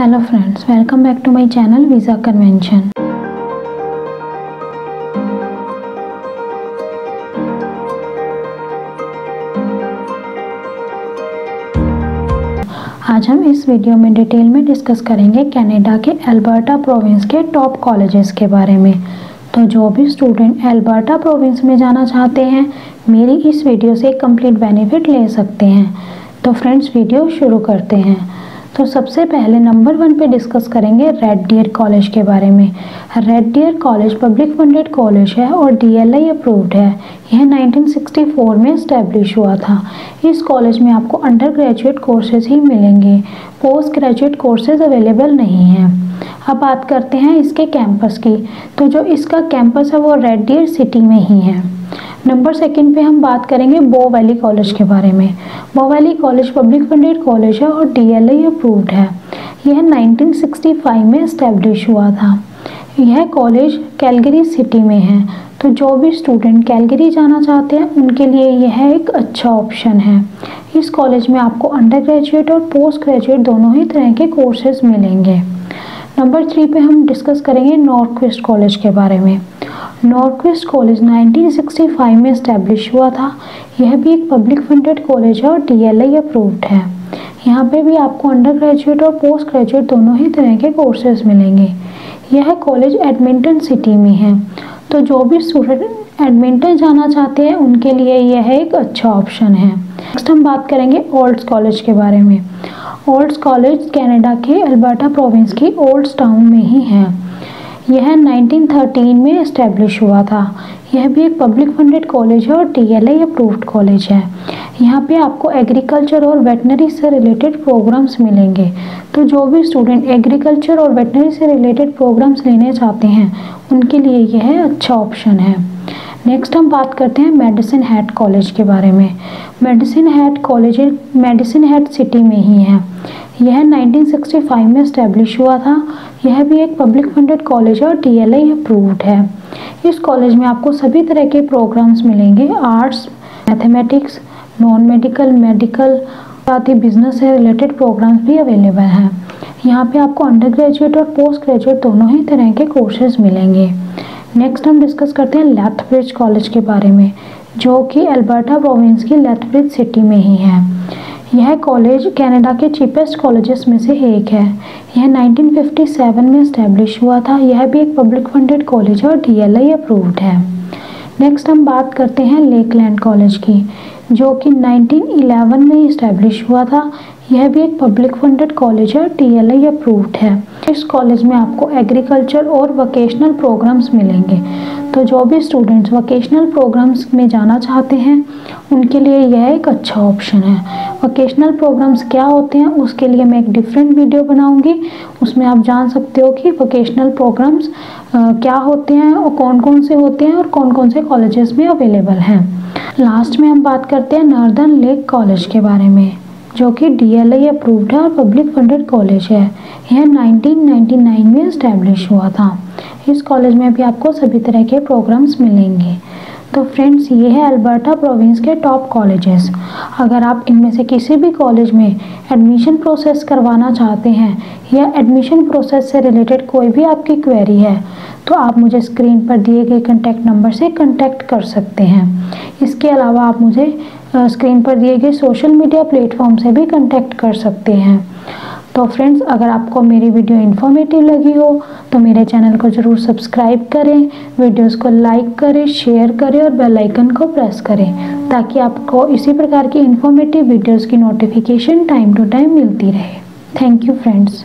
Hello friends, welcome back to my channel visa convention. आज हम इस वीडियो में डिटेल में डिस्कस करेंगे कनाडा के अल्बर्टा प्रोविंस के टॉप कॉलेजेस के बारे में। तो जो भी स्टूडेंट अल्बर्टा प्रोविंस में जाना चाहते हैं मेरी इस वीडियो से कंप्लीट बेनिफिट ले सकते हैं। तो फ्रेंड्स वीडियो शुरू करते हैं। तो सबसे पहले नंबर 1 पे डिस्कस करेंगे रेड डियर कॉलेज के बारे में। Red Deer college public funded college है और DLI अप्रूव्ड है। यह 1964 में इस्टेब्लिश हुआ था। इस कॉलेज में आपको अंडर ग्रेजुएट कोर्सेज ही मिलेंगे, पोस्ट ग्रेजुएट कोर्सेज अवेलेबल नहीं हैं। अब बात करते हैं इसके कैंपस की। तो जो इसका कैंपस है वो रेड डियर सिटी में ही है। नंबर 2 पे हम बात करेंगे बो वैली कॉलेज के बारे में। Bow Valley college public funded college है और DLI अप्रूव्ड है। यह 1965 में इस्टेब्लिश हुआ था। यह कॉलेज कैलगरी सिटी में है। तो जो भी स्टूडेंट कैलगरी जाना चाहते हैं उनके लिए यह एक अच्छा ऑप्शन है। इस कॉलेज में आपको अंडर ग्रेजुएट और पोस्ट ग्रेजुएट दोनों ही तरह के कोर्सेज मिलेंगे। नंबर 3 पे हम डिस्कस करेंगे नॉर्थ वेस्ट कॉलेज के बारे में। नॉर्थ वेस्ट कॉलेज 1965 में इस्टेब्लिश हुआ था। यह भी एक पब्लिक फंडेड कॉलेज है और DLI अप्रूव्ड है। यहाँ पे भी आपको अंडर ग्रेजुएट और पोस्ट ग्रेजुएट दोनों ही तरह के कोर्सेज मिलेंगे। यह कॉलेज एडमिंटन सिटी में है। तो जो भी स्टूडेंट एडमिंटन जाना चाहते हैं उनके लिए यह एक अच्छा ऑप्शन है। नेक्स्ट हम बात करेंगे ओल्ड्स कॉलेज के बारे में। ओल्ड्स कॉलेज कनाडा के अल्बर्टा प्रोविंस की ओल्ड्स टाउन में ही है। यह 1913 में इस्टेब्लिश हुआ था। यह भी एक पब्लिक फंडेड कॉलेज है और DLI अप्रूव्ड कॉलेज है। यहाँ पे आपको एग्रीकल्चर और वेटनरी से रिलेटेड प्रोग्राम्स मिलेंगे। तो जो भी स्टूडेंट एग्रीकल्चर और वेटनरी से रिलेटेड प्रोग्राम्स लेने चाहते हैं उनके लिए यह अच्छा ऑप्शन है। नेक्स्ट हम बात करते हैं मेडिसिन हैट कॉलेज के बारे में। Medicine Hat college Medicine Hat city में ही है। यह 1965 में इस्टेब्लिश हुआ था। यह भी एक पब्लिक फंडेड कॉलेज और DLI अप्रूव्ड है। इस कॉलेज में आपको सभी तरह के प्रोग्राम्स मिलेंगे, arts, mathematics, non medical, medical, साथ ही बिजनेस से रिलेटेड प्रोग्राम्स भी अवेलेबल हैं। यहाँ पे आपको अंडर ग्रेजुएट और पोस्ट ग्रेजुएट दोनों ही तरह के कोर्सेज मिलेंगे। नेक्स्ट हम डिस्कस करते हैं लेथब्रिज कॉलेज के बारे में, जो कि अल्बर्टा प्रोविंस की लेथब्रिज सिटी में ही है। यह कॉलेज कनाडा के चीपेस्ट कॉलेजेस में से एक है। यह 1957 में इस्टेब्लिश हुआ था। यह भी एक पब्लिक फंडेड कॉलेज और DLI अप्रूव्ड है। नेक्स्ट हम बात करते हैं लेकलैंड कॉलेज की, जो कि 1911 में इस्टेब्लिश हुआ था। यह भी एक पब्लिक फंडेड कॉलेज और DLI अप्रूव्ड है। इस कॉलेज में आपको एग्रीकल्चर और वोकेशनल प्रोग्राम्स मिलेंगे। तो जो भी स्टूडेंट्स वोकेशनल प्रोग्राम्स में जाना चाहते हैं उनके लिए यह एक अच्छा ऑप्शन है। वोकेशनल प्रोग्राम्स क्या होते हैं उसके लिए मैं एक डिफरेंट वीडियो बनाऊंगी। उसमें आप जान सकते हो कि वोकेशनल प्रोग्राम्स क्या होते हैं और कौन कौन से होते हैं और कौन कौन से कॉलेजेस में अवेलेबल हैं। लास्ट में हम बात करते हैं नॉर्दर्न लेक कॉलेज के बारे में, जो कि DLI अप्रूव्ड है और पब्लिक फंडेड कॉलेज है। यह 1999 में इस्टेब्लिश हुआ था। इस कॉलेज में भी आपको सभी तरह के प्रोग्राम्स मिलेंगे। तो फ्रेंड्स ये है अल्बर्टा प्रोविंस के टॉप कॉलेजेस। अगर आप इनमें से किसी भी कॉलेज में एडमिशन प्रोसेस करवाना चाहते हैं या एडमिशन प्रोसेस से रिलेटेड कोई भी आपकी क्वेरी है तो आप मुझे स्क्रीन पर दिए गए कॉन्टैक्ट नंबर से कॉन्टैक्ट कर सकते हैं। इसके अलावा आप मुझे स्क्रीन पर दिए गए सोशल मीडिया प्लेटफॉर्म से भी कॉन्टैक्ट कर सकते हैं। तो फ्रेंड्स अगर आपको मेरी वीडियो इन्फॉर्मेटिव लगी हो तो मेरे चैनल को ज़रूर सब्सक्राइब करें, वीडियोस को लाइक करें, शेयर करें और बेल आइकन को प्रेस करें ताकि आपको इसी प्रकार की इन्फॉर्मेटिव वीडियोस की नोटिफिकेशन टाइम टू टाइम मिलती रहे। Thank you friends.